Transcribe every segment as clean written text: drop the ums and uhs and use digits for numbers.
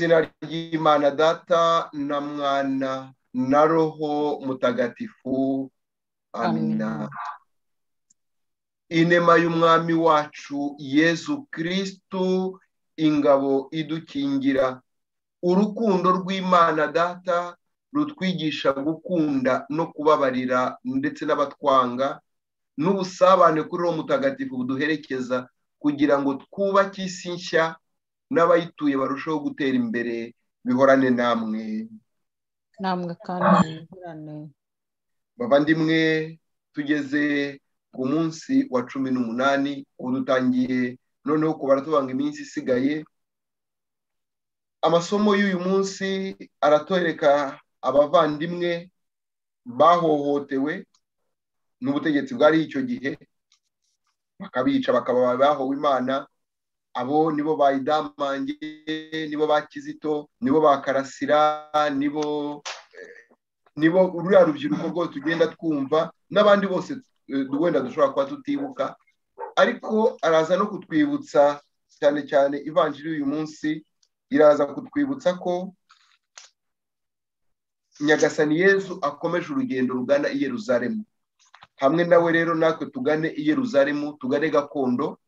izina ry'Imana Data na Mwana na Roho Mutagatifu, amina. Inema y'umwami wacu Yezu Kristu, ingabo idukingira, urukundo rw'Imana Data rutwigisha gukunda no kubabarira ndetse n'abatwanga, n'ubusabane kuri Roho Mutagatifu buduherekeza, kugira ngo twubake isi nshya n'abayituye barushaho gutera imbere bihorane namwe. Namwe kandi bihorane. Bavandimwe, tugeze ku munsi wa 18 udutangiye noneho kubara tubanga iminsi isigaye. Amasomo y'uyu munsi aratohereka abavandimwe bahohotewe n'ubutegetsi bwari icyo gihe, bakabica bakaba bahowe Imana. Abo nibo bayidamange, nibo bakizito, nibo bakarasira, nibo urya rubyiruko rwo tugenda twumva, nabandi bose duwenda dushobora kwa tutibuka, ariko araza no kutwibutsa cyane cyane ivanjiri uyu munsi iraza kutwibutsa ko Nyagasani Yezu akomeje urugendo rugana i Yeruzalemu. Hamwe nawe rero natwe tugane i Yeruzalemu, tugane Gakondo,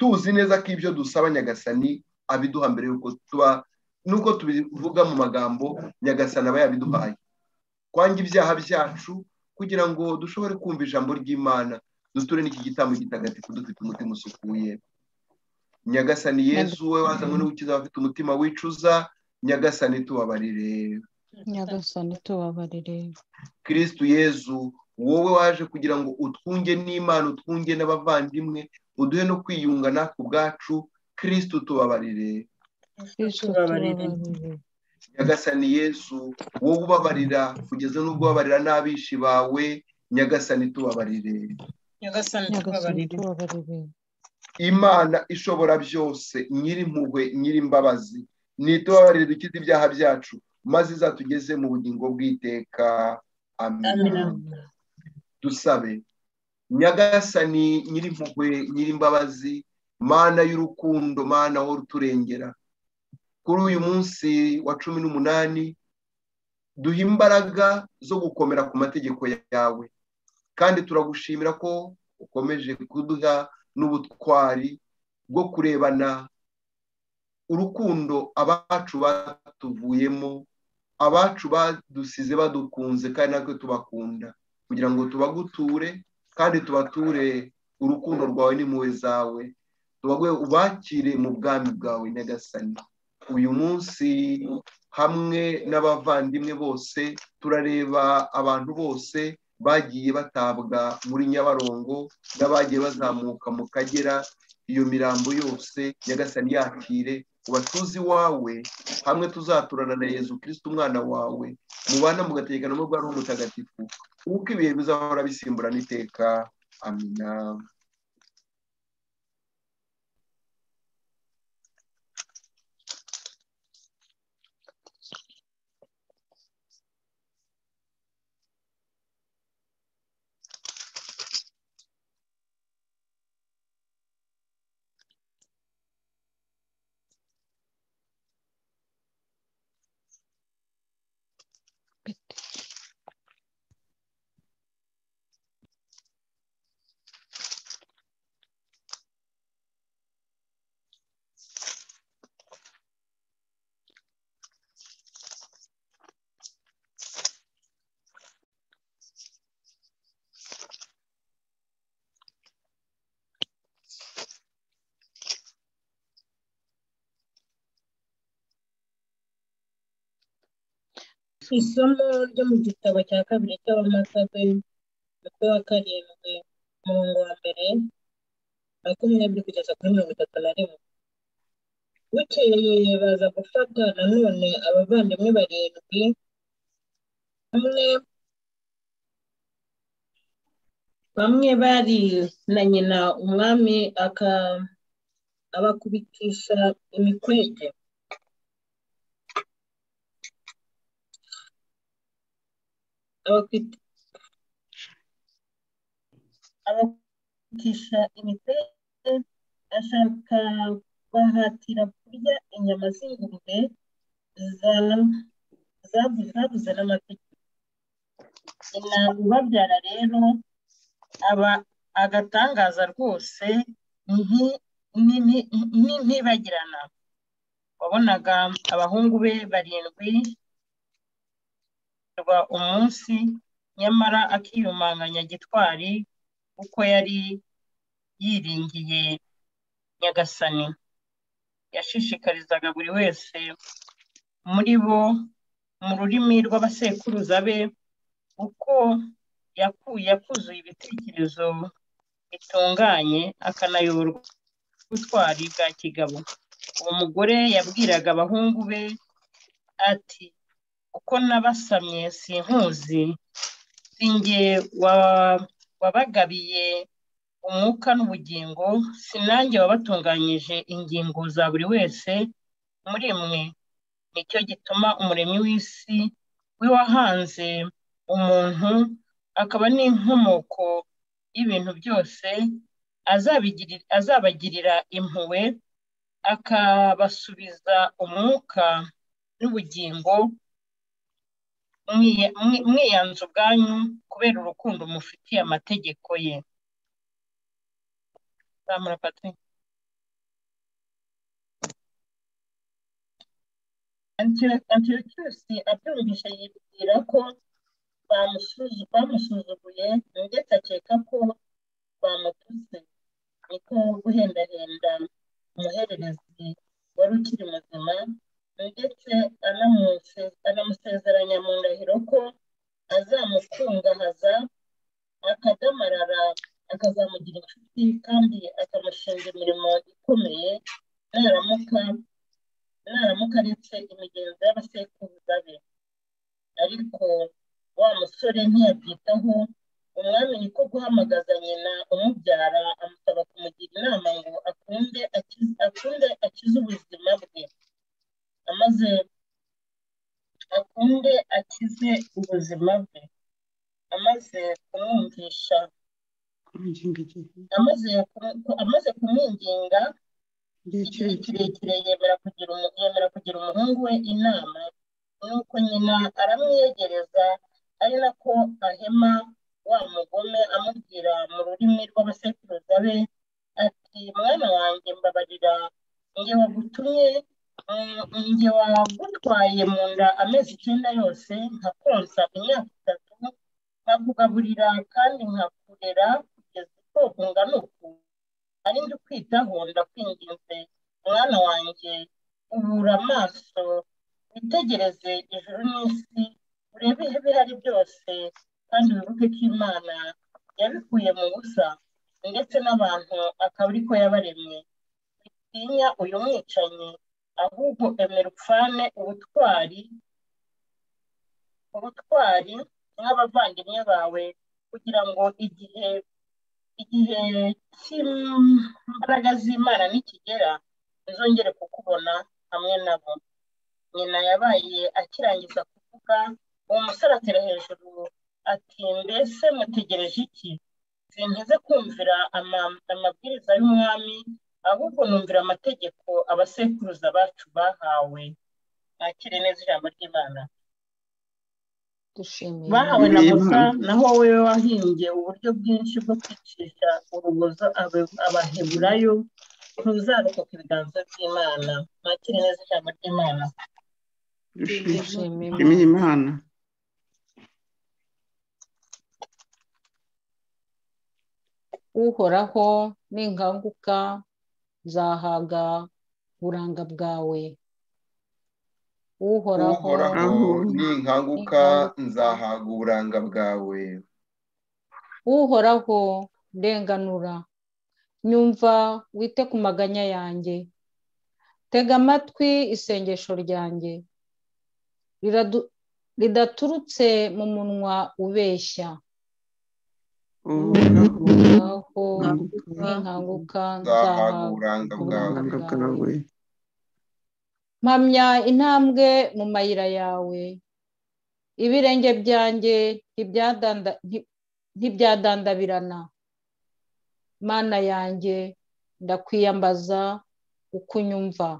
tuzi neza ko ibyo dusaba Nyagasani abiduha mbere yuko tuba, nuko tubivuga mu magambo, Nyagasani aba yabiduhaye kwanga ibyaha byacu, kugira ngo dushobore kumva ijambo ry'Imana, duture n'iki gitambo gitagatifu dufite umutima usukuye. Nyagasani Yezu, we wazanywe no gukiza abafite umutima wicuza, Nyagasani tubabarire. Nyagasani tubabarire. Kristu Yezu, wowe waje kugira ngo utwunge n'Imana, utwunge n'abavandimwe, uduhe no kwiyunga natwe ubwacu, Kristu tubabarire. Kristu tubabarire. Nyagasani Yezu, wowe ubabarira kugeza n'ubwo ubabarira n'abishi bawe, Nyagasani tubabarire. Nyagasani tubabarire. Imana ishobora byose, Nyirimpuhwe, Nyirimbabazi, nitubabarire dukize ibyaha byacu, maze izatugeze mu bugingo bw'iteka. Amen. Dusabe. Nyagasani Nyirimpuhwe, Nyirimbabazi, Mana y'urukundo, Mana wo ruturengera, kuri uyu munsi wa 18 duha imbaraga zo gukomera ku mategeko yawe, kandi turagushimira ko ukomeje kuduha n'ubutwari bwo kurebana urukundo abacu batuvuyemo, abacu badusize badukunze, kandi natwe tubakunda, kugira ngo tubaguture kandi tubature urukundo rwawe n'impuhwe zawe, tubagwe ubakire mu bwami bwawe. Nyagasani, uyu munsi hamwe n'abavandimwe bose turareba abantu bose bagiye batabwa muri Nyabarongo, n'abagiye bazamuka mu Kagera, iyo mirambo yose Nyagasani yakire ubatuzi wawe, hamwe tuzaturana na Yezu Kristu umwana wawe, mubana mugategekana mu Roho Mutagatifu, uko ibihe bizahora bisimburana iteka. Amina. Isomo ryo mu gitabo cya 2 cy'Abamakabe, umutwe wa 7, umurongo wa 1, 22 kugeza kuri 31. Bukeye baza gufata nanone abavandimwe 7, bamwe bari na nyina umwami, abakubitisha imikwege. Abakubitisha imikwege, ashaka bahatira kurya inyama z'ingurube zabuze n'amategeko. Intama ibabyara rero aba agatangaza rwose ntibagirana. Wabonaga abahungu be barindwi rwa umunsi, nyamara akiyumanganya gitwari uko yari yiringiye Nyagasani. Yashishikarizaga buri wese muri bo mu rurimi rw'abasekuruza be uko yakuzuye ibitekerezo bitunganye akanayoborwa ubutwari bwa kigabo. Uwo mugore yabwiraga abahungu be ati: uko nabasamye sinkuzi, sinjye wabagabiye umwuka n'ubugingo, sinanjye wabatunganyije ingingo za buri wese muri mwe. Nicyo gituma umuremyi w'isi wiwahanze umuntu akaba n'inkomoko y'ibintu byose, azabagirira impuhwe akabasubiza umwuka n'ubugingo mwiyanze ubwanyu kubera urukundo mufitiye amategeko ye. Antiyokusi abyumvise yibwira ko bamusuzuguye ndetse akeka ko bamututse. Niko guhendahenda umuhererezi wari ukiri muzima, ndetse anamusezeranya mu ndahiro ko azamukungahaza akazamarara, akazamugira inshuti kandi akamushinga imirimo ikomeye naramuka aretse imigenzo y'abasekuruza be. Ariko wa musore ntiyabyitaho. Umwami niko guhamagaza nyina umubyara amusaba kumugira inama ngo akunde akize ubuzima bwe. Amaze akunde akize ubuzima bwe, amaze kumwinginga igihe kirekire yemera kugira umuhungu we inama. Nuko nyina aramwiyegereza, ari nako ahema wa mugome amubwira mu rurimi rw'abasekuruza be ati: mwana wanjye mbabarira, njye wagutwaye mu nda amezi 9 yose, nkakonsa imyaka 3, nkakugaburira kandi nkakurera kugeza uko ungana uku ari ndi kwitaho. Ndakwinginze mwana wanjye, ubura amaso witegereze ijuru n'isi, urebe ibihari byose kandi wibuke ko Imana yabikuye mu busa ndetse n'abantu akaba ari ko yabaremye. Witinya uyu mwicanyi, ahubwo emera upfane ubutwari nk'abavandimwe bawe, kugira ngo igihe cy'imbaraga z'Imana nikigera uzongere kukubona hamwe nabo. Nyina yabaye akirangiza kuvuga, uwo musore atera hejuru ati: mbese mutegereje iki? Sinteze kumvira amabwiriza y'umwami, ahubwo numvira amategeko abasekuruza bacu bahawe. Nakire neza ijambo ry'Imana bahawe na Musa, naho wowe wahimbye uburyo bwinshi bwo kwicisha urubozo Abaheburayo, ntuzarokoka ibiganza by'Imana. Nakire neza ijambo ry'Imana. Uhoraho, ninkanguka zahaga buranga bwawe. Uhoraho, ninkanguka nzahaga buranga bwawe. Uhoraho, ndenganura, nyumva wite ku maganya yanjye. Tega amatwi isengesho ryanjye ridaturutse mu munwa ubeshya. Uhoraho, ninkanguka nzahaga buranga bwawe. Mpamya intambwe mu mayira yawe, ibirenge byanjye ntibyadandabirana. Mana yanjye, ndakwiyambaza ukunyumva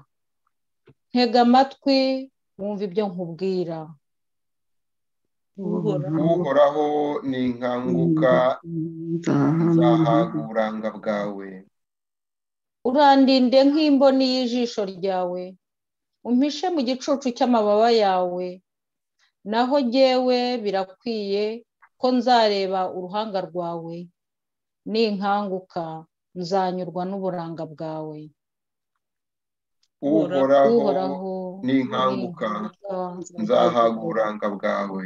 ntega amatwi wumva ibyo nkubwira uhoraho ninkanguka nzahaburanga bwawe urandinde nk'imboni y'ijisho ryawe umpishe mu gicucu cy'amababa yawe naho jewe birakwiye ko nzareba uruhanga rwawe ninkanguka nzanyurwa n'uburanga bwawe uhoraho ninkanguka nzahaburanga bwawe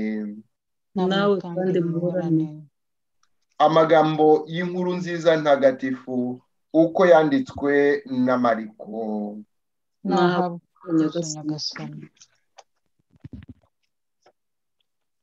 Nawe kandi muburane amagambo y'inkuru nziza ntagatifu uko yanditswe na Mariko Nyagasani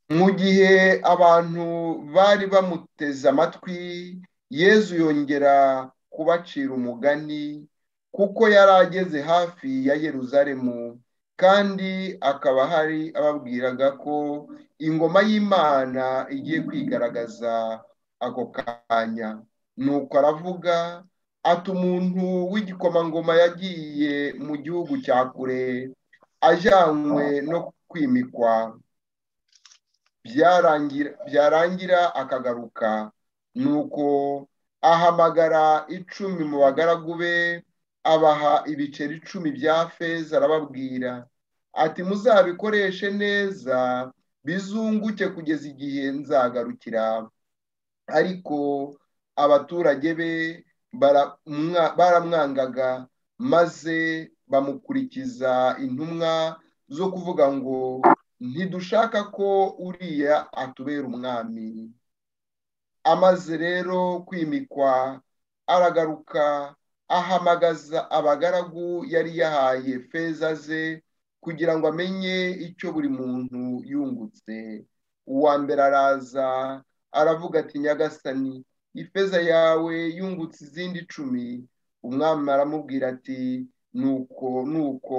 mu gihe abantu bari bamuteze amatwi Yezu yongera kubacira umugani kuko yarageze hafi ya Yeruzalemu kandi akaba hari ababwiraga ko ingoma y'Imana igiye kwigaragaza ako kanya nuko aravuga ati umuntu w'igikoma ngoma yagiye mu gihugu cya kure ajanywe no kwimikwa byarangira akagaruka nuko ahamagara 10 mu bagaragu be abaha ibiceri 10 bya feza arababwira ati muzabikoreshe neza bizunguke kugeza igihe nzagarukira ariko abaturage be baramwangaga maze bamukurikiza intumwa zo kuvuga ngo ntidushaka ko uriya atubera umwami amaze rero kwimikwa aragaruka ahamagaza abagaragu yari yahaye feza ze kugira ngo amenye icyo buri muntu yungutse uwa mbere araza aravuga ati Nyagasani ifeza yawe yungutse izindi 10 umwami aramubwira ati nuko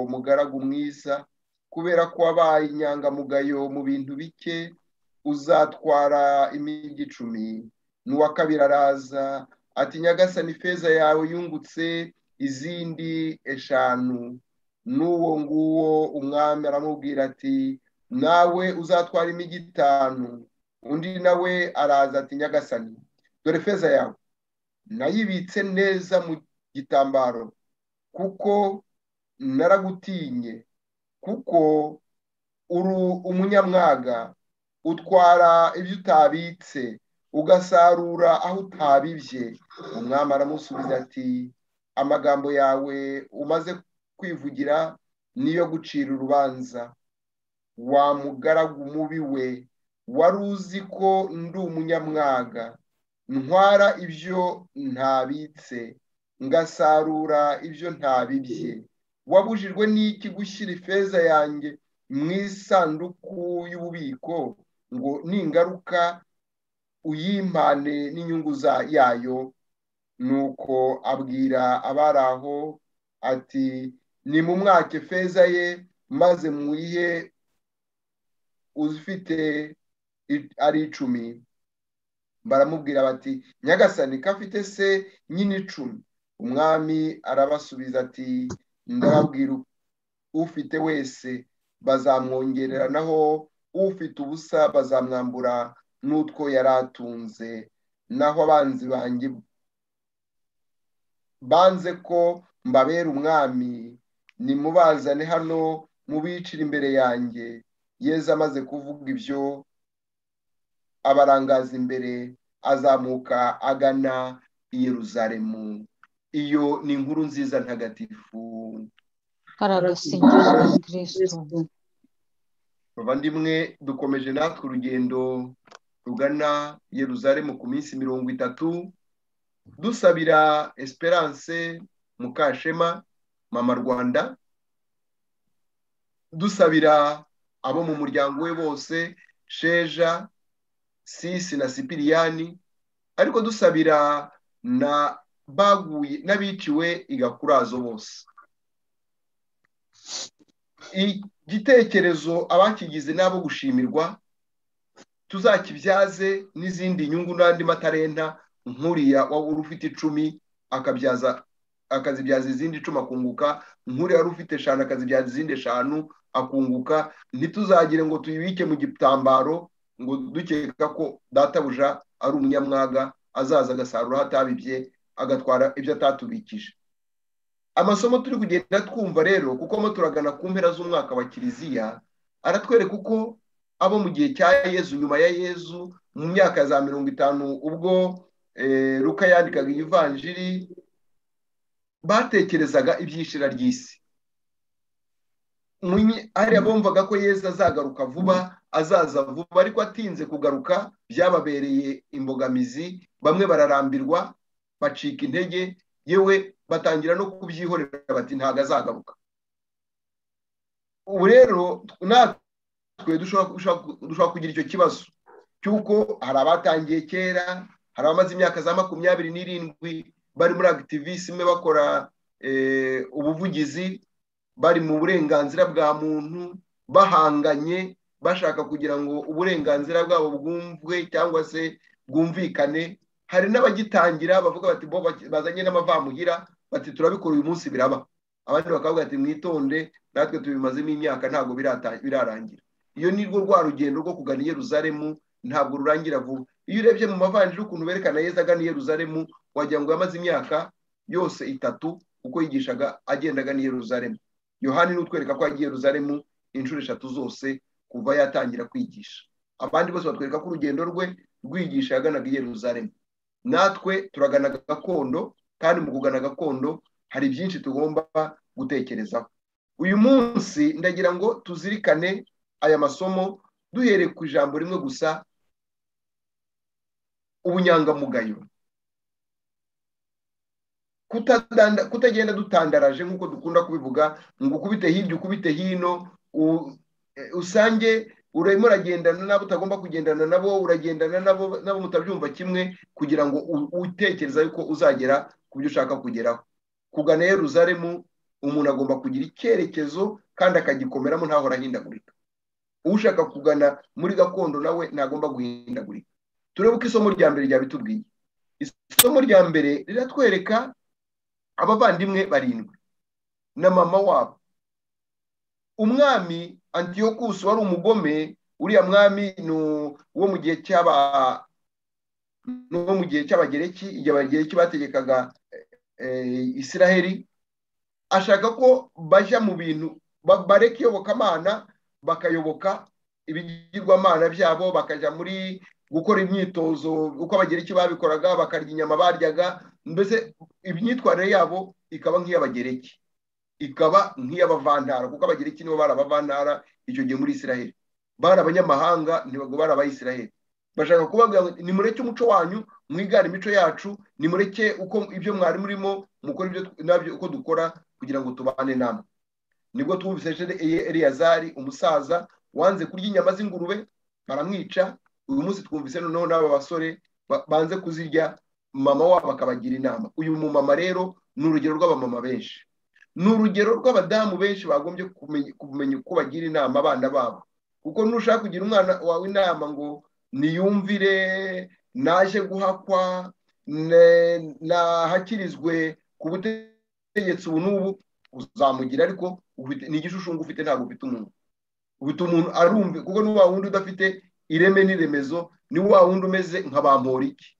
mugaragu mwiza kubera ko wabaye inyangamugayo mu bintu bike uzatwara imigi 10 n'uwa kabiri araza ati Nyagasani ifeza yawe yungutse izindi 5 Nuwo nguwo umwami aramubwira ati nawe uzatwara imigi 5 undi nawe araza ati Nyagasani dore feza yawe nayibitse neza mu gitambaro kuko naragutinye kuko uru umunyamwaga utwara ibyo utabitse ugasarura aho utabibye umwami aramusubiza ati amagambo yawe umaze kwivugira niyo gucira urubanza wa mugaragu mubi we waruzi ko ndi umunyamwaga ntwara ibyo ntabitse ngasarura ibyo ntabibye wabujijwe n'iki gushyira ifeza yanjye mu isanduku y'ububiko ngo ningaruka uyimpane n'inyungu yayo nuko abwira abaraho ati ni mu mwake feza ye maze muyihe uzifite ari 10 baramubwira bati Nyagasani kafite se nyine 10 umwami arabasubiza ati ndababwira ufite wese bazamwongerera naho ufite ubusa bazamwambura n'utwo yaratunze naho abanzi banjye banze ko mbabera umwami nimubazane hano mubicira imbere yanjye Yezu amaze kuvuga ibyo abarangaza imbere azamuka agana Yeruzalemu iyo ni inkuru nziza ntagatifu karagasingiza Kristo bavandimwe dukomeje natwe urugendo rugana Yeruzalemu ku minsi 30 dusabira Esperance Mukashema Mama-Rwanda, dusabira abo mu muryango we bose, Sheja, Sisi na Sipiriyani, ariko dusabira na baguye n'abiciwe igakurazo bose. Igitekerezo abakigize nabo gushimirwa tuzakibyaze n'izindi nyungu n'andi matarenta nkuriya wabura ufite 10 akabyaza akazibyaza izindi 10 akunguka, nkuriya wari ufite 5 akazibyaza izindi 5 akunguka. Ntituzagire ngo tuyibike mu gitambaro ngo dukeka ko databuja ari umunyamwaga azaza agasarura hatabibye agatwara ibyo atatubikije. Amasomo turi kugenda twumva rero kuko mo turagana ku mpera z'umwaka wa kiliziya aratwereka kuko abo mu gihe cya Yezu, nyuma ya Yezu, mu myaka za 50 ubwo Luka yandikaga ivanjiri, batekerezaga ibyishira ry'isi. Hari abumvaga ko Yezu azagaruka vuba, azaza vuba, ariko atinze kugaruka byababereye imbogamizi, bamwe bararambirwa bacika intege, yewe batangira no kubyihorera bati ntaga azagaruka. Ubu rero natwe dushobora kugira icyo kibazo cyuko hari abatangiye kera, hari abamaze imyaka za 27 bari muri activisme, bakora ubuvugizi, bari mu burenganzira bwa muntu, bahanganye bashaka kugira ngo uburenganzira bwabo bwumvwe cyangwa se bwumvikane. Hari n'abagitangira bavuga bati bo bazanye n'amavamugira bati turabikora uyu munsi biraba, abandi bakavuga ati mwitonde natwe tubimazemo imyaka ntago birarangira. Iyo ni rwa rugendo rwo kugana Yeruzalemu ntabwo rurangira vuba. Iyo urebye mu mavanjiri ukuntu berekana Yezu agana Yeruzalemu, wagira ngo yamaze imyaka yose 3 uko yigishaga agenda agana Yeruzalemu. Yohani n'utwereka ko agiye Yeruzalemu inshuro 3 zose kuva yatangira kwigisha. Abandi bose batwereka ko urugendo rwe rwigisha yaganaga Yeruzalemu. Natwe turagana Gakondo, kandi mu kugana Gakondo hari byinshi tugomba gutekereza. Uyu munsi ndagira ngo tuzirikane aya masomo duhere ku ijambo rimwe gusa, ubunyangamugayo. Kutagenda dutandaraje nkuko dukunda kubivuga ngo kubite hirya kubite hino, usange urimo uragendana nabo utagomba kugendana nabo, uragendana nabo mutabyumva kimwe, kugira ngo utekereza yuko uzagera ku byo ushaka kugeraho. Kugana Yeruzalemu umuntu agomba kugira icyerekezo kandi akagikomeramo ntahora ahindagurika. Ushaka kugana muri Gakondo nawe ntagomba guhindagurika. Turebe ko isomo rya mbere ryabitubwiye. Isomo rya mbere riratwereka abavandimwe 7 na mama wabo. Umwami Antiyokusi wari umugome, uriya mwami wo mu gihe cy'abagereki, igihe abagereki bategekaga Isiraheli, ashaka ko bajya mu bintu bareka iyobokamana bakayoboka ibigirwamana byabo, bakajya muri gukora imyitozo uko abagereki babikoraga, bakarya inyama baryaga, mbese imyitwarire yabo ikaba nk'iy'abagereki, ikaba nk'iy'abavantara, kuko abagereki nibo barabavantara icyo gihe muri Isiraheli. Bara abanyamahanga ntibago bara abayisiraheli. Bashaka kubabwira ni mureke umuco wanyu, mwigana imico yacu, ni mureke uko ibyo mwari murimo mukora ibyo nabyo uko dukora kugira ngo tubane namwe. Nibwo twumvise Eliyazari umusaza wanze kurya inyama z'ingurube baramwica. Uyu munsi twumvise noneho n'aba basore banze kuzirya, mama wabo akabagira inama. Uyu mu mama rero ni urugero rw'abamama benshi. Ni urugero rw'abadamu benshi bagombye kumenya uko bagira inama abana babo, kuko nushaka kugira umwana wawe inama ngo niyumvire naje guhakwa nahakirizwe ku butegetsi n'ubu, uzamugira ariko ni igishushanyo ufite ntabwo ufite umuntu. Ufite umuntu arumve, kuko n'uwa wundi udafite ireme n'iremezo ni wa wundi umeze nka bamporiki,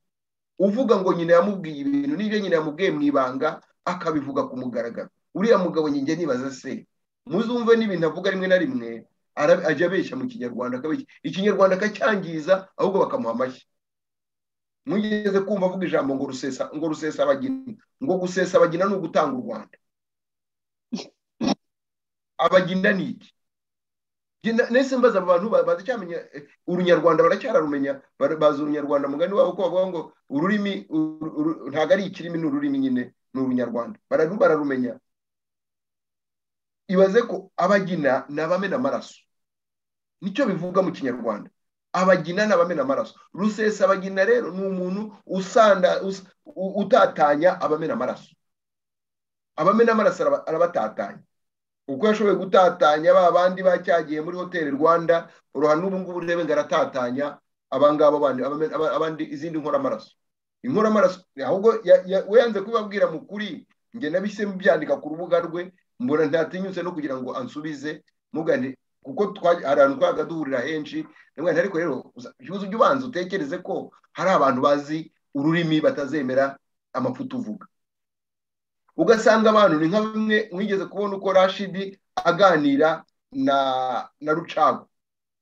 uvuga ngo nyine yamubwiye ibintu n'ibyo nyine yamubwiye mu ibanga akabivuga ku mugaragaro. Uriya mugabo nyinge nibaza se muzumve n'ibintu avuga rimwe na rimwe ajya abeshya mu Kinyarwanda, akabeshya Ikinyarwanda akacyangiza ahubwo bakamuha amashyi. Mugeze kumva avuga ijambo ngo rusesa, ngo rusesa abagina, ngo gusesa abagina no gutanga u Rwanda. Abagina ni iki? Nese mbaza abantu bazicyamenya urunyarwanda baracyararumenya baza urunyarwanda mugani wabo ko bavuga ngo ururimi ntaga ari ikirimi n'ururimi nyine n'urunyarwanda barantu bararumenya ibaze ko abagina nabamena amaraso nicyo bivuga mu kinyarwanda abagina nabamena amaraso rusesa abagina rero n'umuntu usanda utatanya abamena amaraso arabatatanya uko yashoboye gutatanya babandi bacyagiye muri hotel Rwanda uruhano ubu ngubu rebe ngaratatanya abangabo abandi izindi inkora amaraso ahubwo weyanze kubabwira mukuri nge nabise byandika ku rubuga rwe mbona ntatinyutse no kugira ngo ansubize mugane kuko arantu twagaduhurira henshi ndamwe ariko rero ikibazo cy'ubanza utekereze ko hari abantu bazi ururimi batazemera amafutu uvuga ugasanga abantu ni nka bimwe mwigeze kubona uko Rashidi aganira na Rucaga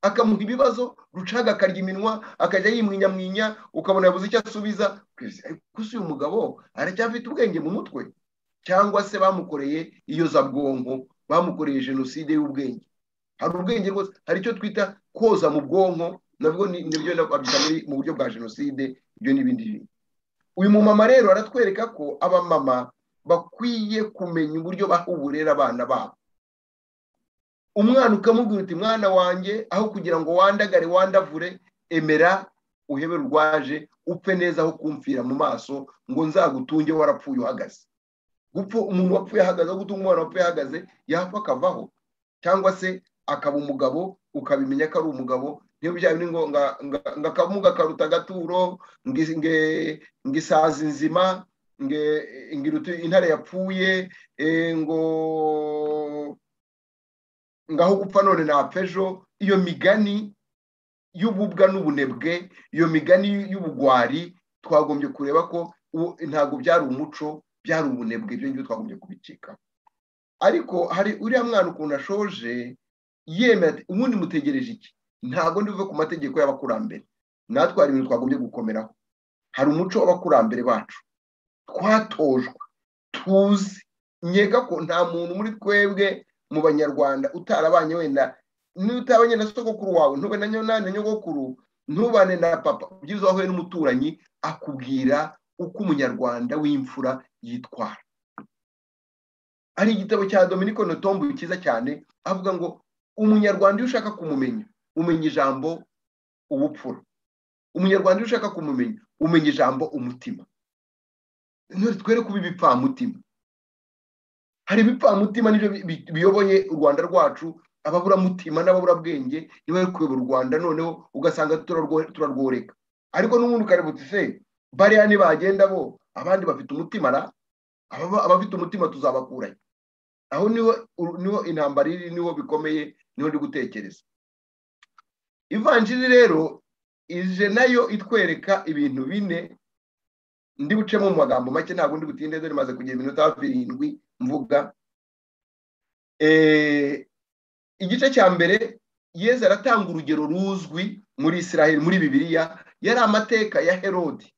akamuha ibibazo Rucaga akarya iminwa akajya yimwinyamwinya ukabona yabuze icyo asubiza kuko uyu mugabo aracyafite ubwenge mu mutwe cyangwa se bamukoreye iyo zabwonko bamukoreye jenoside y'ubwenge hari ubwenge rwose hari icyo twita koza mu bwonko nabwo nibyo nababyita mu buryo bwa jenoside ibyo n'ibindi bintu uyu mumama rero aratwereka ko abamama bakwiye kumenya uburyo bahuburera abana babo umwana ukamubwira uti mwana wanjye aho kugira ngo wandagare wandavure emera uhebe rwaje upfe neza aho kumfira mu maso ngo nzagutunge warapfuye uhagaze gupfa umuntu wapfuye ahagaze gutunga umwana wapfuye ahagaze yapfa akavaho cyangwa se akaba umugabo ukabimenya ko ari umugabo niyo byaba ni ngo ngakamuga karuta gaturo ngisaza inzima ngiruti intare yapfuye ngo ngaho gupfa none napejo iyo migani y'ububwa n'ubunebwe iyo migani y'ubugwari twagombye kureba ko ntago byari umuco byari ubunebwe byo ngiye twagombye kubicika ariko hari uriya mwana ukuntu ashoje yemera umuntu mutegereje iki ntago ndivuye ku mategeko y'abakurambere natwe hari ibintu twagombye gukomeraho hari umuco w'abakurambere bacu kwatojwe tuzi nyega ko nta muntu muri twebwe mu banyarwanda utarabanye wenda n'utabanye na sogokuru wawe ntube na nyonane nyogokuru ntubane na papa byiza wahuye n'umuturanyi akubwira uko umunyarwanda w'imfura yitwara ari igitabo cya Dominico Notombo cyiza cyane avuga ngo umunyarwanda ushaka kumumenya umenya ijambo ubupfura umunyarwanda ushaka kumumenya umenya ijambo umutima nuri twere kuba ibipfamutima hari ibipfamutima nibyo biyoboye u Rwanda rwacu ababura mutima n'ababura bwenge niwe kuyobora u Rwanda noneho ugasanga turarworeka ariko n'umuntu karebuti se bariya ni bagenda bo abandi bafite umutima ra abafite umutima tuzabakuranye aho niho intambara iri niho bikomeye niho ndi gutekereza ivanjiri rero ije nayo itwereka ibintu bine ndi bucemo mu magambo make ntago ndi gutinde dore maze kugira iminota 7 mvuga igice cya mbere Yezu aratanga urugero ruzwi muri Israeli muri Bibiliya yari amateka ya Herodi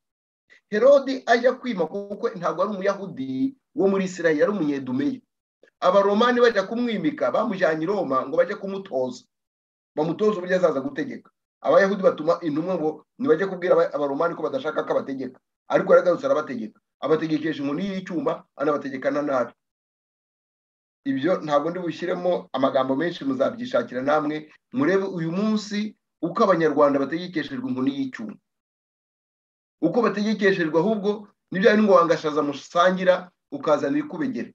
Herodi ajya kwima kuko ntago ari umuyahudi wo muri Israeli yari umunyedumeyi abaromani bajya kumwimika bamujyanye Roma ngo bajye kumutoza bamutoza uburyo azaza gutegeka abayahudi batuma intumwa ngo nibajye kubwira abaromani ko badashaka ko bategeka ariko aragarutse arabategeka abategekesha inkoni y'icyuma anabategekana nabi ibyo ntabwo ndi bushyiremo amagambo menshi muzabyishakira namwe murebe uyu munsi uko abanyarwanda bategekeshejwe inkoni y'icyuma uko bategekeshejwe ahubwo nibyo ari ngo wangashaza musangira ukazana ikubegera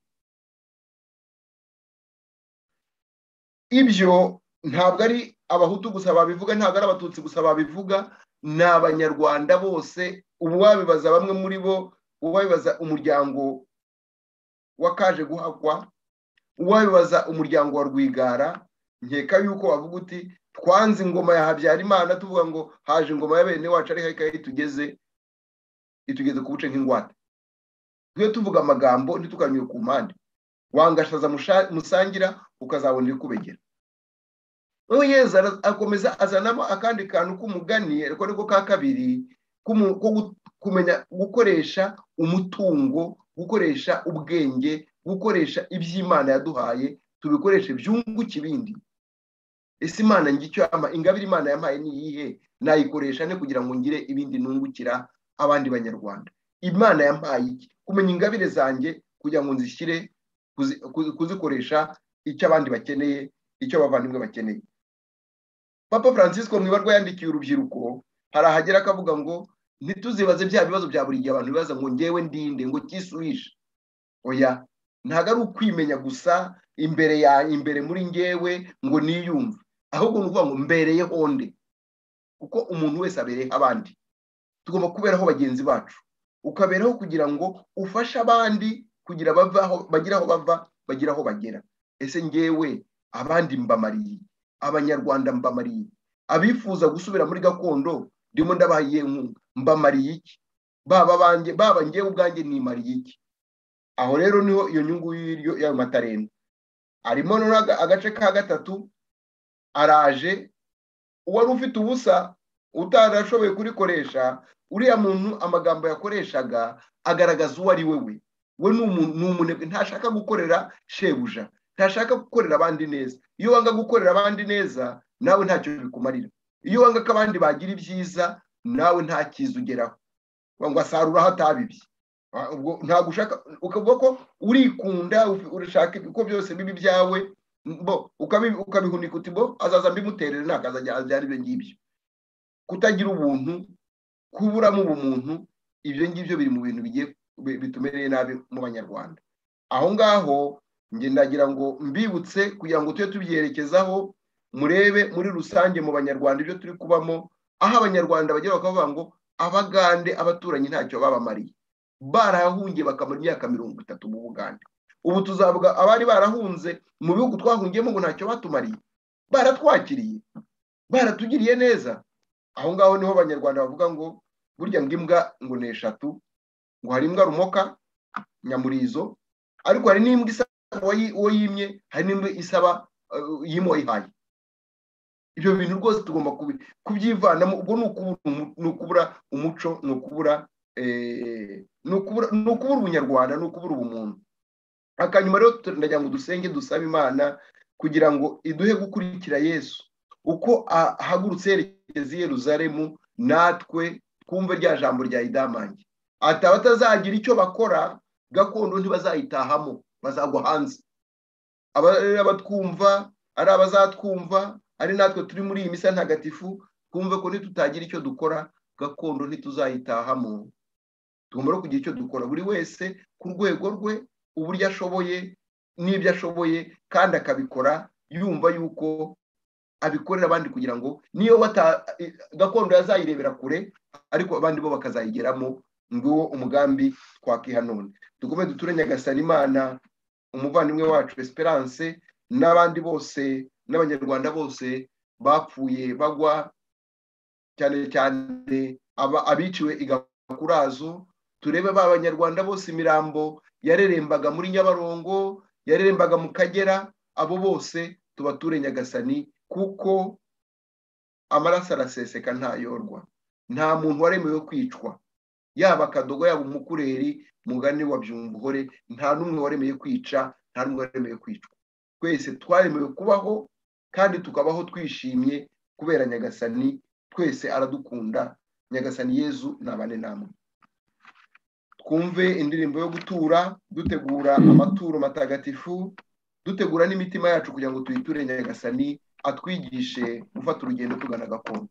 ibyo ntabwo ari abahutu gusa babivuga ntabwo ari abatutsi gusa babivuga n'abanyarwanda bose ubu wabibaza bamwe muri bo uwabibaza umuryango wakaje guhakwa uwabibaza umuryango wa Rwigara nkeka yuko bavuga uti twanze ingoma ya Habyarimana tuvuga ngo haje ingoma ya bene wacu ari hakaye itugeze ku buce nk'ingwate twe tuvuga amagambo ntitukanywe ku mpande wangashaza musangira ukazabona ikubegera wewe Yezu akomeza azanamo akandi kantu k'umugani ariko niko ka kabiri kumenya gukoresha umutungo gukoresha ubwenge gukoresha iby'Imana yaduhaye tubikoresha byungu kibindi Ese Imana ngicyo ama ingabire Imana yampaye ni iyihe nayikoresha ne kugira ngo ngire ibindi nungukira abandi banyarwanda. Imana yampaye iki? Kumenya ingabire zanjye kugira ngo nzishyire kuzikoresha icyo abandi bakeneye, icyo abavandimwe bakeneye. Papa Francisco mu ibarwa yandikiye urubyiruko harahagera akavuga ngo ntituzibaze bya bibazo bya buri gihe abantu bibaza ngo ngewe ndinde ngo cyisuhisha. Oya, ntago ari ukwimenya gusa imbere ya imbere muri ngewe ngo niyumve, ahubwo nuvuga ngo mbereye honde, kuko umuntu wese abereye abandi. Tugomba kuberaho bagenzi bacu, ukaberaho kugira ngo ufashe abandi kugira bavaho bagiraho bava bagiraho bagera. Ese ngewe abandi mbamariye, abanyarwanda mbamariye, abifuza gusubira muri gakondo ndimo ndabahiye inkunga mbamariye iki? Baba banjye, baba ngewe ubwanjye nimariye iki? Aho rero niho iyo nyungu y'ayo matarenda arimo. Nonaga agace ka gatatu araje uwari ufite ubusa utarashoboye kurikoresha. Uriya muntu amagambo yakoreshaga agaragaza uwo ari wewe. We n'umuntu ntashaka gukorera shebuja, ntashaka gukorera abandi neza. Iyo wanga gukorera abandi neza nawe ntacyo bikumarira. Iyo wanga kabandi bagira ibyiza nawe nta kizugeraho, wangwa sarura hatabibi. Ubwo ntago ushaka ukavuga ko urikunda urashaka uko byose bibi byawe bo ukabihunika uti bo azaza mbimuterere nakazajya ari byo ngibyo. Kutagira ubuntu, kubura mu bumuntu, ibyo ngibyo biri mu bintu bigiye bitumereye nabi mu banyarwanda. Aho ngaho nge ndagira ngo mbibutse kugira ngo twe tubyerekezaho, murebe muri rusange mu banyarwanda ibyo turi kubamo, aho abanyarwanda bagira bakavuga ngo abagande abaturanyi ntacyo babamariye. Barahungiye bakamara imyaka 30 mu Buganda. Ubu tuzavuga abari barahunze mu bihugu twahungiyemo ngo ntacyo batumariye. Baratwakiriye, baratugiriye neza. Aho ngaho niho abanyarwanda bavuga ngo burya ngimbwa ngo n'eshatu, ngo hari imbwa rumoka nyamurizo, ariko hari n'imbwa isaba uwo yimye, hari n'imbwa isaba yimo ihaye. Ibyo bintu rwose tugomba kubyivanamo. Ubwo n'ukubura umuco, n'ukubura nukubura ubunyarwanda, nukubura ubumuntu. Akanyuma rero ndagira ngo dusenge dusaba Imana kugira ngo iduhe gukurikira Yesu uko ahagurutse yerekeza i Yeruzalemu, natwe twumve rya jambo rya idamange batazagira icyo bakora. Gakondo ntibazayitahamo, bazagwa hanze. Abatwumva ari abazatwumva, ari natwe turi muri iyi misa ntagatifu, twumve ko ntitutagira icyo dukora. Gakondo ntituzayitahamo. Tugomba kugira icyo dukora buri wese ku rwego rwe, uburyo ashoboye n'ibyo ashoboye, kandi akabikora yumva yuko abikorera abandi kugira ngo niyo gakondo yazayirebera kure, ariko abandi bo bakazayigeramo. Nguwo umugambi twakiha none. Dukomeze duture Nyagasani Imana, umuvandimwe wacu Esperance, n'abandi bose n'abanyarwanda bose bapfuye bagwa, cyane cyane abiciwe i Gakurazo. Turebe ba banyarwanda bose imirambo yarerembaga muri Nyabarongo, yarerembaga mu Kagera, abo bose tubature Nyagasani, kuko amaraso araseseka ntayorwa. Nta muntu waremewe kwicwa, yaba Kadogo yaba Umukureri, mugani wa Byumvuhore, nta numwe waremeye kwica, nta numwe waremeye kwicwa. Twese twaremewe kubaho, kandi tukabaho twishimye kubera Nyagasani. Twese aradukunda. Nyagasani Yezu nabane namwe. Twumve indirimbo yo gutura, dutegura amaturo matagatifu, dutegura n'imitima yacu kugira ngo tuyiture Nyagasani atwigishe gufata urugendo tugana Gakondo.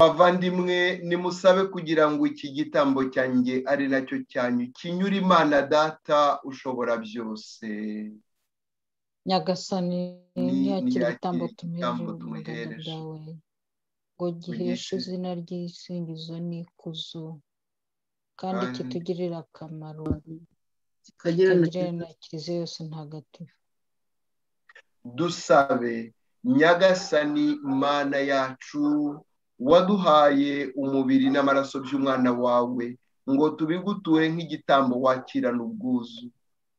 Abandimwe nimusabe kugira ngo iki gitambo cyanjye ari nacyo cyanyu kinyura Imana data ushobora byose. Nyagasani yakira igitambo tumuhereje ngo giheshe izina ry'isingizo n'ikuzo kandi kitugirira akamaro kikagira na Kiliziya yose ntagatifu. Dusabe Nyagasani Mana yacu waduhaye umubiri n'amaraso by'umwana wawe ngo tubiguture nk'igitambo wakirana ubwuzu.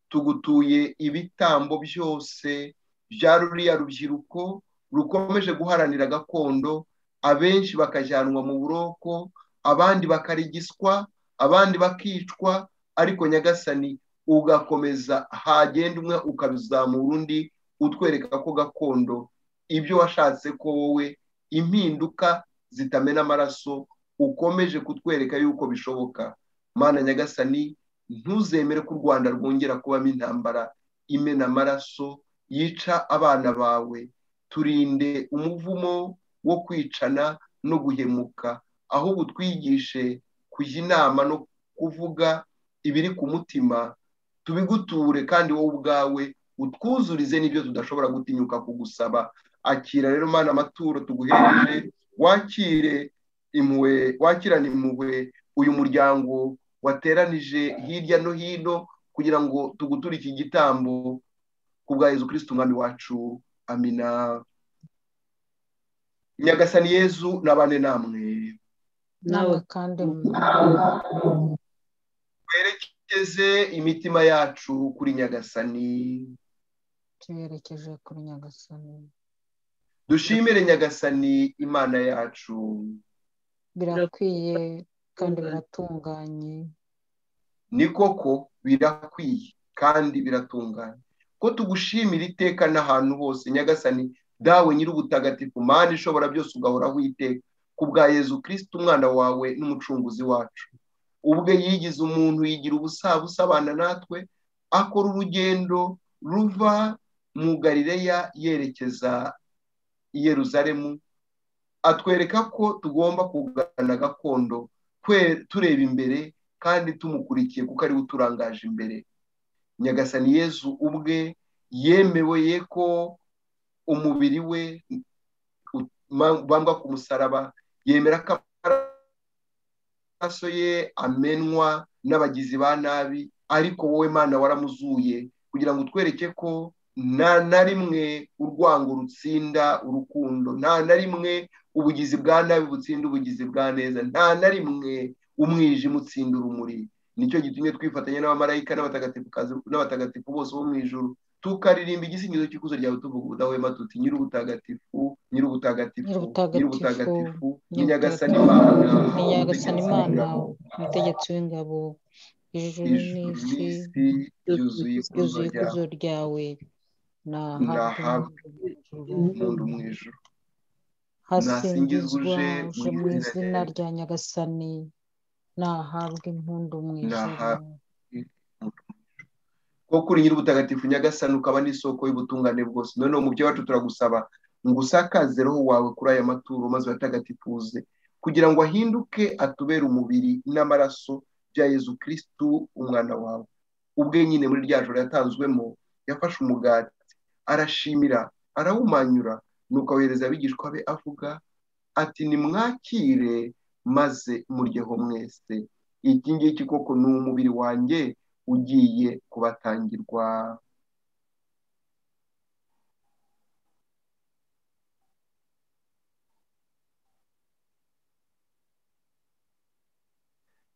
Tugutuye ibitambo byose bya ruriya rubyiruko rukomeje guharanira gakondo, abenshi bakajyanwa mu buroko, abandi bakarigiswa, abandi bakicwa, ariko Nyagasani ugakomeza hagenda umwe ukabizamura undi, utwereka ko gakondo ibyo washatse ko wowe impinduka zitamena amaraso ukomeje kutwereka yuko bishoboka. Mana Nyagasani ntuzemere ku Rwanda rwongera kubamo intambara imena amaraso yica abana bawe. Turinde umuvumo wo kwicana no guhemuka, ahubwo twigishe kujya inama no kuvuga ibiri ku mutima. Tubiguture kandi wowe ubwawe utwuzurize n'ibyo tudashobora gutinyuka kugusaba. Akira rero Mana amaturo tuguhereje, wakirane impuhwe uyu muryango wateranije hirya no hino kugira ngo tuguture iki gitambo ku bwa Yezu Kristo umwami wacu. Amina. Nyagasani Yezu nabane namwe, nawe kandi twerekeze imitima yacu kuri Nyagasani. Twerekeje kuri Nyagasani. Dushimire Nyagasani Imana yacu. Birakwiye kandi biratunganye. Ni koko birakwiye kandi biratunganye ko tugushimira iteka n'ahantu hose. Nyagasani dawe nyir'ubutagatifu Mana ishobora byose ugahoraho iteka, ku bwa Yezu Kristo umwana wawe n'umucunguzi wacu, ubwe yigize umuntu yigira ubusabana natwe, akora urugendo ruva mu Galileya yerekeza Yeruzalemu, atwereka ko tugomba kugana gakondo tureba imbere kandi tumukurikiye kuko ari uturangaje imbere. Nyagasani Yezu ubwe yemewe ko umubiri we ubambwa ku musaraba, yemera ko amaraso ye amenwa n'abagizi ba nabi, ariko wowe Mana waramuzuye kugira ngo utwereke ko na rimwe urwango rutsinda urukundo, na rimwe ubugizi bwa nabi butsinda ubugizi bwa neza, na rimwe umwijima utsinda urumuri. Nicyo gitumye twifatanya n'abamarayika n'abatagatifu bose bo mu ijuru tukaririmba igisingizo cy'ikuzo ryawe tuvuga ubudahwema tuti: Nyir'ubutagatifu, Nyir'ubutagatifu, Nyir'ubutagatifu, ni Nyagasani Imana, ni Nyagasani Imana, umutegetsi w'ingabo. Ijuru n'isi byuzuye ikuzo ryawe, hasingizwe mu izina rya Nyagasani, nahabwe impundu mu ijuru. Koko uri Nyir'ubutagatifu Nyagasani, ukaba n'isoko y'ubutungane bwose. None mu byo wacu turagusaba ngo usakaze roho wawe kuri aya maturo maze batagatifuze, kugira ngo ahinduke atubere umubiri n'amaraso bya Yezu Kristo umwana wawe. Ubwe nyine muri rya joro yatanzwemo yafashe umugati, arashimira, arawumanyura, nuko ahereza abigishwa be avuga ati: nimwakire maze muryeho mwese, iki ngiki koko ni umubiri wanjye ugiye kubatangirwa.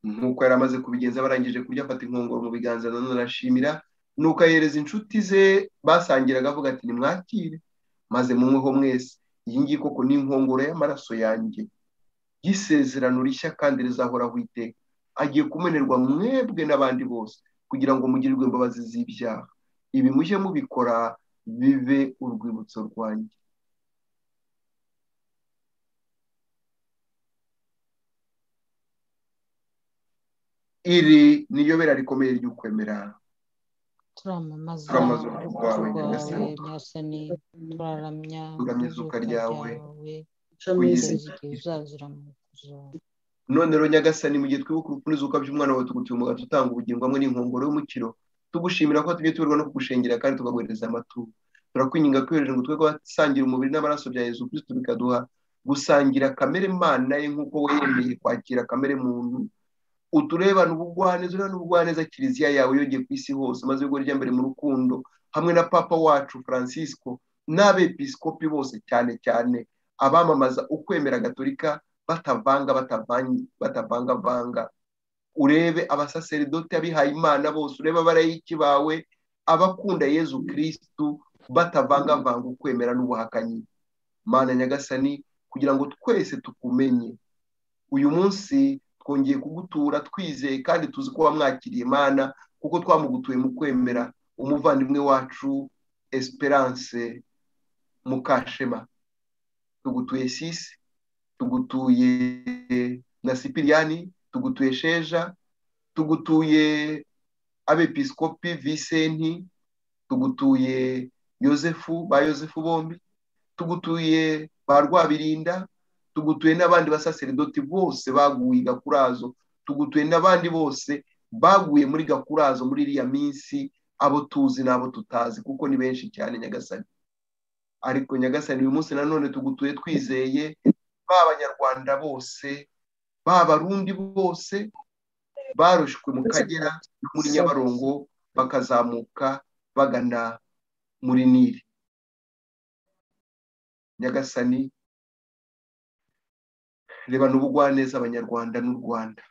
Nuko yaramaze kubigenza barangije kurya afata inkongoro mu biganza none arashimira, nuko ahereza inshuti ze basangiraga avuga ati: nimwakire maze munyweho mwese, iyi ngiyi koko ni inkongoro y'amaraso yanjye y'isezerano rishya kandi rizahoraho iteka, agiye kumenerwa mwebwe n'abandi bose kugira ngo mugirirwe imbabazi z'ibyaha. Ibi mujye mubikora bibe urwibutso rwanjye. Iri niyo bera rikomeye ry'ukwemera turamamaza rwawe Nyagasani, turaramya izuka ryawe none rero Nyagasani mu gihe twibuka urupfu zuka by'umwana wawe tugutumuga tutanga ubugingo hamwe n'inkongoro y'umukiro tugushimira ko tujye tuberwa no kugushengera kandi tugaguhereza amaturo turakwinginga kwereje ngo twego basangira umubiri n'amaraso bya Yezu Kristo bikaduha gusangira kamere Imana ye nkuko wemeye kwakira kamere muntu uturebana ubugwaneza n'ubugwaneza kiliziya yawe yoge kwisi hose maze ubwo rya mbere mu rukundo hamwe na papa wacu Francisco n'abepiskopi bose cyane cyane abamamaza ukwemera gatolika batavanga urebe abasaserdoti abihaye Imana bose urebe abarayiki bawe abakunda Yezu Kristo batavanga vanga ukwemera n'ubuhakanyi Mana Nyagasani kugira ngo twese tukumenye uyu munsi twongeye kugutura twizeye kandi tuzi ko wamwakiriye Imana kuko twamugutuye mu kwemera umuvandimwe wacu Esperance Mukashema tugutuye sisi tugutuye na Sipiriyani tugutuye Sheja tugutuye abepiskopi Vicenti tugutuye Yosefu bombi tugutuye Barwabirinda tugutuye n'abandi basaseredoti bose baguye Gakurazo tugutuye n'abandi bose baguye muri Gakurazo muri iriya minsi abo tuzi nabo tutazi kuko ni benshi cyane Nyagasani ariko Nyagasani uyu munsi nanone tugutuye twizeye b'abanyarwanda bose b'abarundi bose barushwe mu Kagera muri Nyabarongo bakazamuka bagana muri Nili Nyagasani reba n'ubugwaneza abanyarwanda n'u Rwanda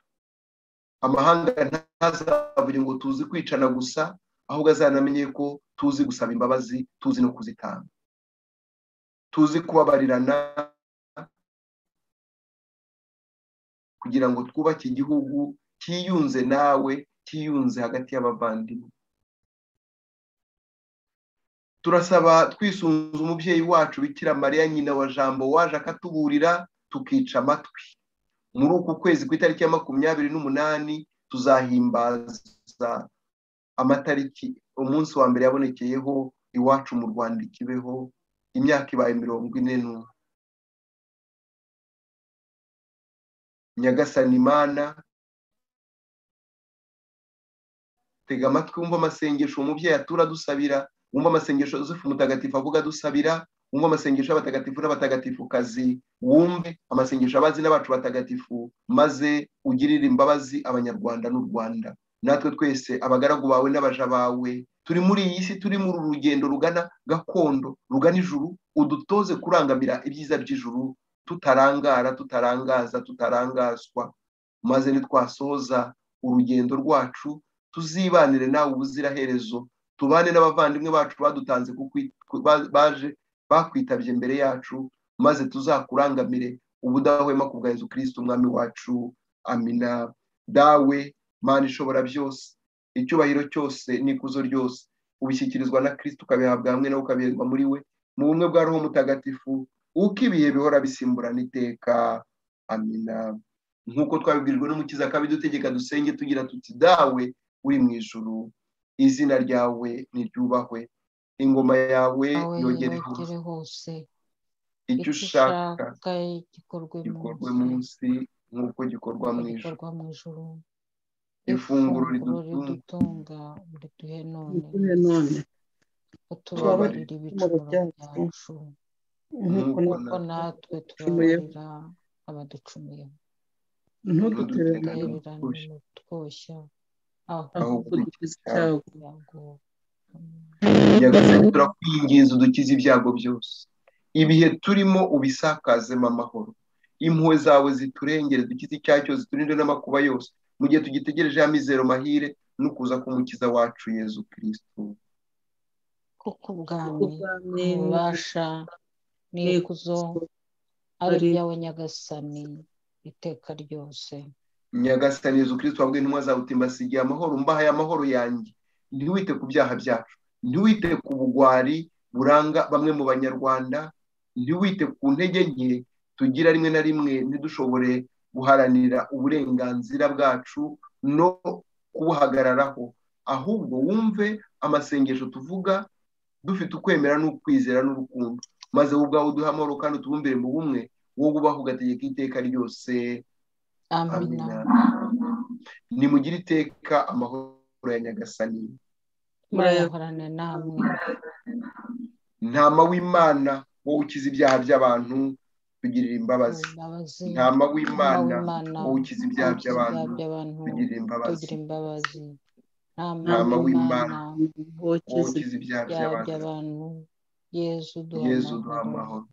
amahanga ntazavuga ngo tuzi kwicana gusa ahubwo azanamenye ko tuzi gusaba imbabazi tuzi no kuzitanga tuzi kubabarirana kugira ngo twubake igihugu kiyunze nawe kiyunze hagati y'abavandimwe turasaba twisunze umubyeyi wacu Bikira Mariya nyina wa Jambo waje akatuburira tukica amatwi muri uku kwezi ku itariki ya 28 tuzahimbaza amatariki umunsi wa mbere yabonekeyeho iwacu mu Rwanda ikibeho imyaka ibaye 40. Nyagasani Mana tega amatwi wumva amasengesho umubyeyi atura dusabira wumva amasengesho Yozefu mutagatifu avuga dusabira umwe amasengesho abatagatifu n'abatagatifu kazi wumve amasengesho abazina bacu batagatifu maze ugirire imbabazi abanyarwanda n'u Rwanda natwe twese abagaragu bawe n'abaja bawe turi muri iyi si turi mu rugendo rugana gakondo rugana ijuru udutoze kurangamira ibyiza by'ijuru tutarangara tutarangaza tutarangazwa maze nitwasohoza urugendo rwacu tuzibanire nawe ubuziraherezo tubane n'abavandimwe bacu badutanze baje bakwitabye imbere yacu maze tuzakurangamire ubudahwema kubwa Yezu Kristo umwami wacu amina dawe Mana ishobora byose icyubahiro cyose n'ikuzo ryose ubishyikirizwa na Kristo ukabihabwa hamwe nawe ukabiherwa muri we mu bumwe bwa Roho Mutagatifu uko ibihe bihora bisimburana iteka amina nkuko twabibwirijwe n'umukiza akabidutegeka dusenge tugira tuti dawe uri mu ijuru izina ryawe niryubahwe ingoma yawe yogere hose icyo ushaka gikorwe munsi nk'uko gikorwa mu ijuru ifunguro ridutunga riduhe none utubabarire ibicumuro byacu nk'uko natwe tubabarira abaducumuye ntudutererane twoshya aho dukurikiza icyago Nyagasani turakwinginze udukize ibyago byose ibihe turimo ubisakazemo amahoro impuhwe zawe ziturengere dukize icyacyo ziturinde n'amakuba yose mu gihe tugitegereje ya mizero mahire no kuza kumukiza wacu Yezu Kristo kuko ubwami ubasha n'ikuzo ari yawe Nyagasani iteka ryose Nyagasani Yezu Kristo wabwiye intumwa zawe uti mbasigiye amahoro mbahaye amahoro yanjye ntiwite ku byaha byacu ntiwite ku bugwari buranga bamwe mu banyarwanda ntiwite ku ntege nke tugira rimwe na rimwe ntidushobore guharanira uburenganzira bwacu no kubuhagararaho, ahubwo wumve amasengesho tuvuga dufite ukwemera n'ukwizera n'urukundo, maze ubwawe duha amahoro kandi tubumbire mu bumwe wo gubaho ugategeka iteka ryose. Amina. Nimugire iteka amahoro ya Nyagasani murayahorane namwe. Ntama w'Imana wowe ukiza ibyaha by'abantu tugirira imbabazi. Ntama w'Imana wowe ukiza ibyaha by'abantu tugirira imbabazi. Ntama w'Imana wowe ukiza ibyaha by'abantu Yezu duha amahoro.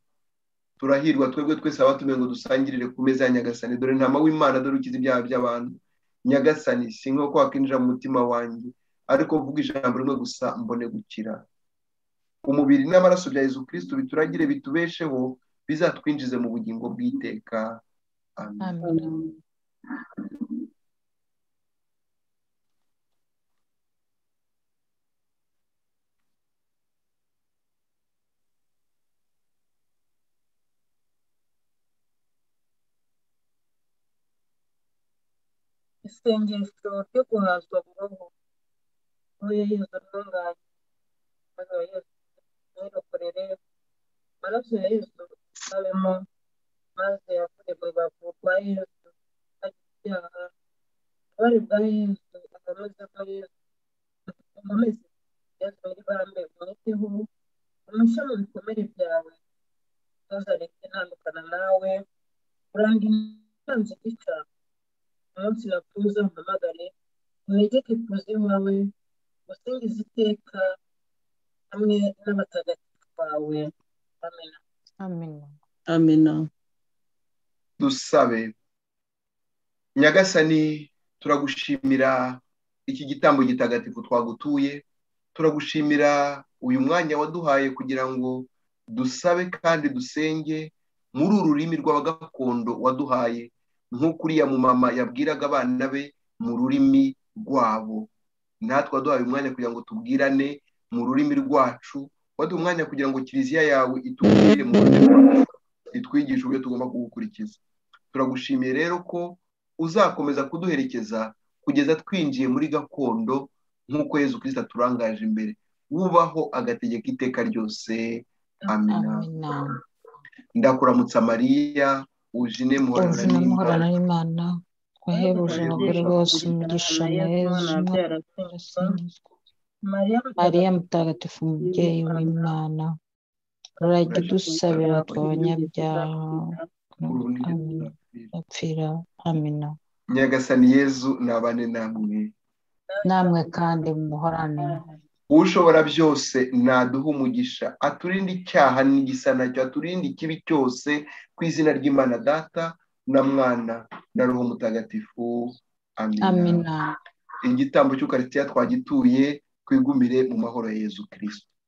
Turahirwa twebwe twese abatumengo dusangirire ku meza ya Nyagasani. Dore ntama w'Imana dore ukiza ibyaha by'abantu. Nyagasani sinko ko akinjira mu mutima wanjye, ariko vuga ijambo rimwe gusa mbone gukira. Umubiri n'amaraso bya Yezu Kristo bituragire bitubesheho, bizatwinjize mu bugingo bw'iteka. Amen. Isengesho ryo guhazwa burundu uye Yezu ntunganye maze Yezu nirokorere amaraso ya Yezu abemo maze yavuye mu bavu kwa Yezu ajyaha bari bwa Yezu akameze kwa Yezu akameze Yezu ari barambe mwiteho umusha mu bikomere byawe ntazareke ntandukana nawe urandi ntanze gica umunsi nakuza mpamagare unegeke kuzimu wawe usingize iteka hamwe n'abatagatifu bawe. Amen. Amen. Amen. Dusabe. Nyagasani turagushimira iki gitambo gitagatifu twagutuye, turagushimira uyu mwanya waduhaye kugira ngo dusabe kandi dusenge muri uru rurimi rw'abagakondo waduhaye, nk'ukuriya mu mama yabwiraga abana be mu rurimi rwabo. Natwe waduhaye umwanya kugira ngo tubwirane mu rurimi rwacu, waduha umwanya kugira ngo kiliziya yawe itubwire mu rurimi itwigisha uburyo tugomba kugukurikiza. Turagushimiye rero ko uzakomeza kuduherekeza kugeza twinjiye muri gakondo nk'uko Yezu Kristo aturangaje imbere, wubaho agategeka iteka ryose. Amen. Ndakuramutsa Mariya, ujine muhorana n'Imana, wahebuje abagore bose umugisha na Yezu. Mariya mutagatifu umubyeyi w'Imana, urajya udusabira abanyabyaha bapfira. Amina. Nyagasani Yezu nabane namwe, namwe kandi muhorane. Ushobora byose naduha umugisha, aturinde icyaha n'igisa nacyo, aturinde ikibi cyose, ku izina ry'Imana Data na Mwana na Roho Mutagatifu. Amina. Amina. Igitambo cy'Ukaristiya twagituye kwigumire mu mahoro ya Yezu Kristo.